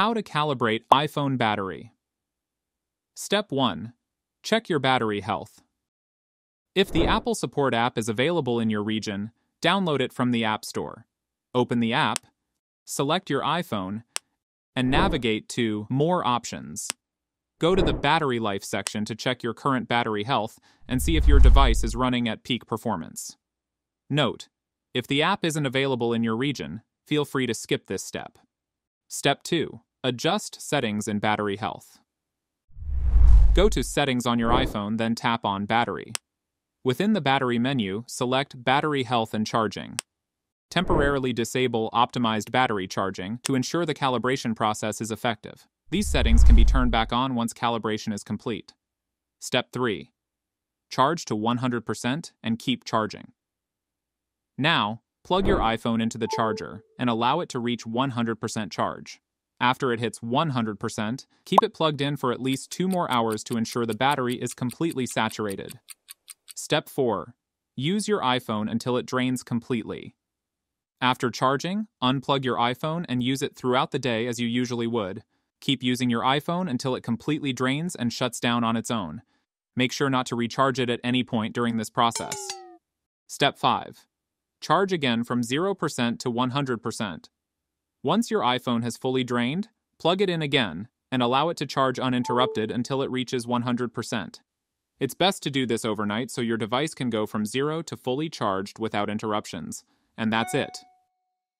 How to calibrate iPhone battery. Step 1. Check your battery health. If the Apple Support app is available in your region, download it from the App Store. Open the app, select your iPhone, and navigate to More Options. Go to the Battery Life section to check your current battery health and see if your device is running at peak performance. Note: if the app isn't available in your region, feel free to skip this step. Step 2. Adjust settings in battery health. Go to Settings on your iPhone, then tap on Battery. Within the Battery menu, select Battery Health and Charging. Temporarily disable Optimized Battery Charging to ensure the calibration process is effective. These settings can be turned back on once calibration is complete. Step 3. Charge to 100% and keep charging. Now, plug your iPhone into the charger and allow it to reach 100% charge. After it hits 100%, keep it plugged in for at least 2 more hours to ensure the battery is completely saturated. Step 4. Use your iPhone until it drains completely. After charging, unplug your iPhone and use it throughout the day as you usually would. Keep using your iPhone until it completely drains and shuts down on its own. Make sure not to recharge it at any point during this process. Step 5. Charge again from 0% to 100%. Once your iPhone has fully drained, plug it in again and allow it to charge uninterrupted until it reaches 100%. It's best to do this overnight so your device can go from 0 to fully charged without interruptions. And that's it.